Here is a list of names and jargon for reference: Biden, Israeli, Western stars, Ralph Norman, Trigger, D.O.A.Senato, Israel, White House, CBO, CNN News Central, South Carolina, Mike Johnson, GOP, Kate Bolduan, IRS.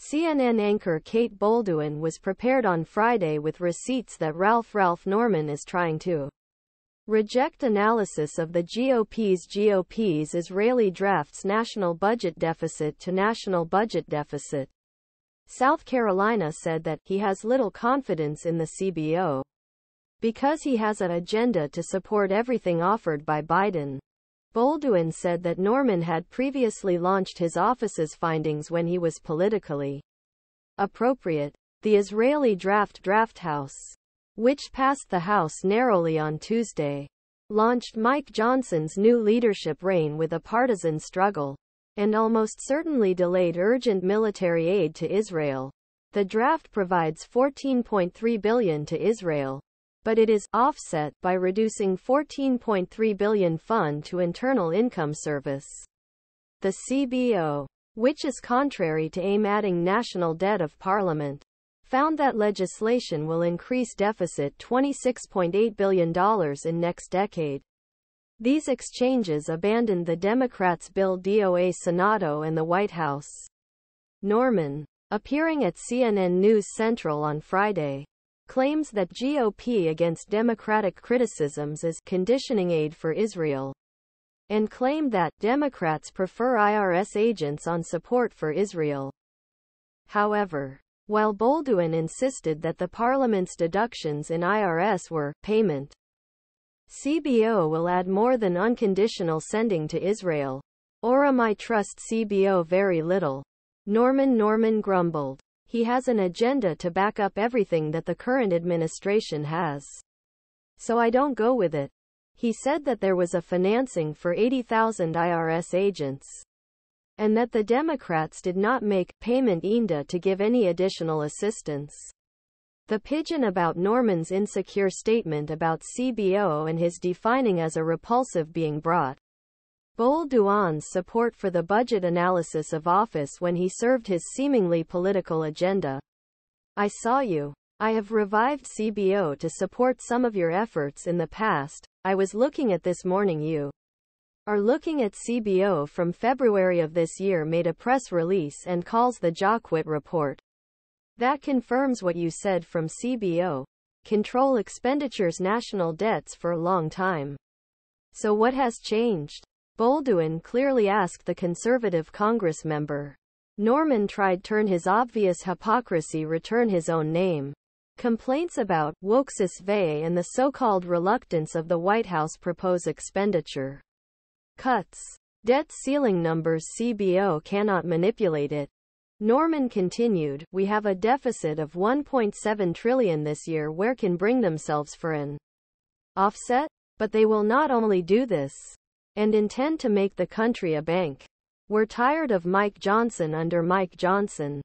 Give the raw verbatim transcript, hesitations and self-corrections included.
C N N anchor Kate Bolduan was prepared on Friday with receipts that Ralph Ralph Norman is trying to reject analysis of the G O P's G O P's Israeli drafts national budget deficit to national budget deficit. South Carolina said that he has little confidence in the C B O because he has an agenda to support everything offered by Biden. Bolduan said that Norman had previously launched his office's findings when he was politically appropriate. The Israeli draft draft house, which passed the House narrowly on Tuesday, launched Mike Johnson's new leadership reign with a partisan struggle, and almost certainly delayed urgent military aid to Israel. The draft provides fourteen point three billion dollars to Israel, but it is offset by reducing fourteen point three billion dollars fund to Internal Income Service, the C B O, which is contrary to aim adding national debt of Parliament, found that legislation will increase deficit twenty-six point eight billion dollars in next decade. These exchanges abandoned the Democrats' Bill Doa Senato and the White House. Norman, appearing at C N N News Central on Friday, claims that G O P against Democratic criticisms is conditioning aid for Israel, and claimed that Democrats prefer I R S agents on support for Israel. However, while Bolduan insisted that the Parliament's deductions in I R S were payment, C B O will add more than unconditional sending to Israel. Or am I trust C B O very little? Norman Norman grumbled. He has an agenda to back up everything that the current administration has, so I don't go with it. He said that there was a financing for eighty thousand I R S agents, and that the Democrats did not make payment I N D A to give any additional assistance. The pigeon about Norman's insecure statement about C B O and his defining as a repulsive being brought Bolduan's support for the budget analysis of office when he served his seemingly political agenda. I saw you. I have revived C B O to support some of your efforts in the past. I was looking at this morning you are looking at C B O from February of this year made a press release and calls the Jacquet report. That confirms what you said from C B O. Control expenditures national debts for a long time. So what has changed? Bolduan clearly asked the conservative Congress member. Norman tried turn his obvious hypocrisy return his own name. Complaints about Wokesis Vey and the so-called reluctance of the White House propose expenditure cuts. Debt ceiling numbers C B O cannot manipulate it. Norman continued, we have a deficit of one point seven trillion dollars this year where can bring themselves for an offset, but they will not only do this and intend to make the country a bank. We're tired of Mike Johnson under Mike Johnson.